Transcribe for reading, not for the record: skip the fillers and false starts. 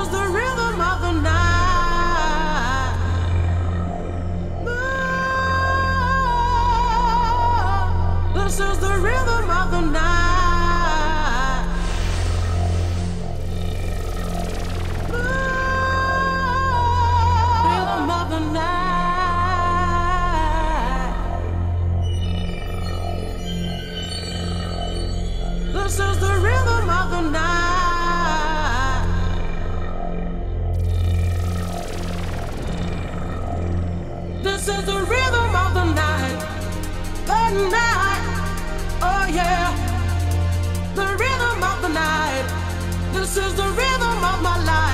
This is the rhythm of my life.